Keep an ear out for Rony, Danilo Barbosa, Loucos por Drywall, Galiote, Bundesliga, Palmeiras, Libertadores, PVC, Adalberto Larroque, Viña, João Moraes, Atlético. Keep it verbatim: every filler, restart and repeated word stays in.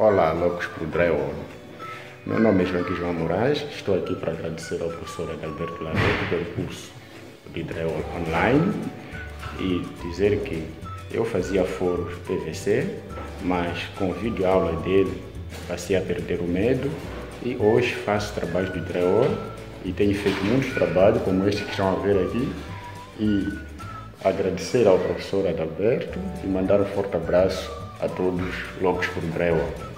Olá, Loucos por Drywall. Meu nome é João Moraes, estou aqui para agradecer ao professor Adalberto Larroque pelo curso de Drywall online e dizer que eu fazia foros P V C, mas com o vídeo aula dele passei a perder o medo e hoje faço trabalho de Drywall e tenho feito muitos trabalhos como este que estão a ver aqui. E agradecer ao professor Adalberto e mandar um forte abraço a todos, Loucos por Drywall.